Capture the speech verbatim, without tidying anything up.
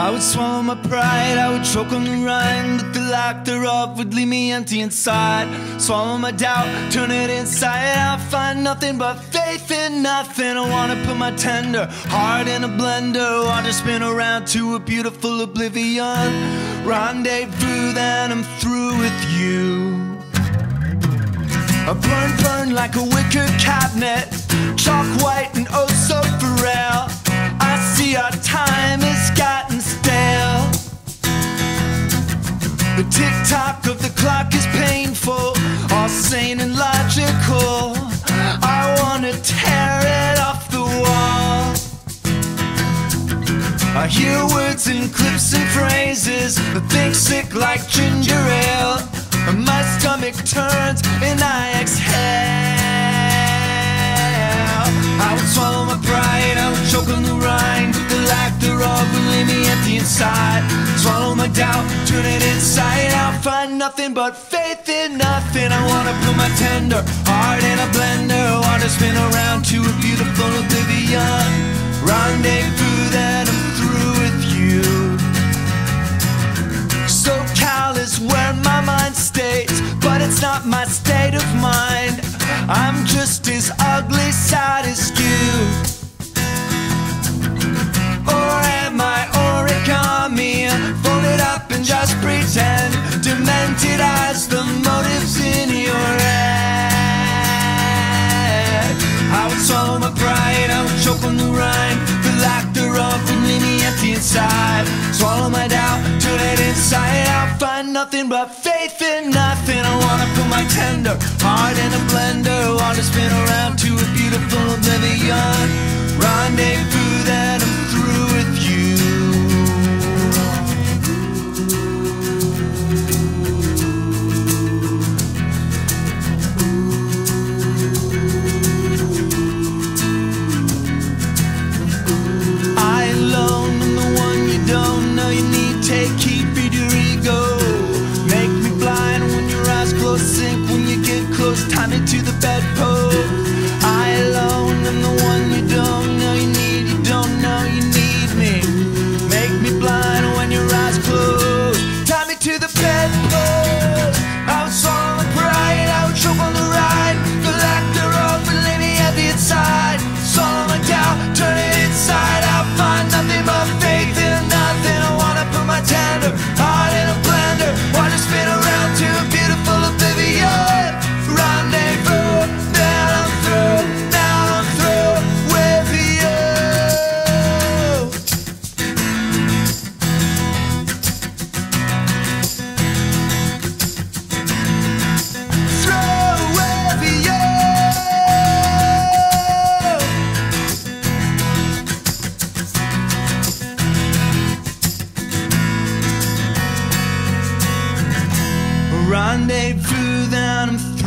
I would swallow my pride, I would choke on the rhyme, but the lack thereof would leave me empty inside. Swallow my doubt, turn it inside out, find nothing but faith in nothing. I want to put my tender heart in a blender, want to spin around to a beautiful oblivion. Rendezvous, then I'm through with you. I burn, burn like a wicker cabinet, chalk white and oh so frail. I see our time has gotten stale. The tick-tock of the clock is painful, all sane and logical. I wanna tear it off the wall. I hear words and clips and phrases, I think sick like ginger ale. My stomach turns and I exhale. I would swallow my pride, I would choke on the rind, but the lack thereof will leave me empty inside. Swallow my doubt, turn it inside out, find nothing but faith in nothing. I wanna put my tender heart in a blender, wanna spin around to a beautiful oblivion. Rendezvous, then I'm through with you. SoCal is where my mind stays, but it's not my state of mind. I'm just as ugly sad as you. Or am I origami, folded up and just pretend, demented as the motives in your head? I would swallow my pride, I would choke on the rhyme, the lack thereof would leave me empty inside. Swallow my doubt, turn it inside out, find nothing but faith in nothing. I wanna put my tender heart in a blender, wanna spin around to a beautiful oblivion. Rendezvous, then I'm through with you. Time into the bedpost. I alone am the one you don't know you need. You don't know you need me. Make me blind when your eyes close. Tie me to the bedpost. I would swallow my pride, I would choke on the ride, the lack thereof would leave me at the inside. Swallow my doubt, turn it inside out, find nothing but faith in nothing. I wanna put my tender heart in a blender, wanna spin around to a beautiful oblivion. Rendezvous, then I'm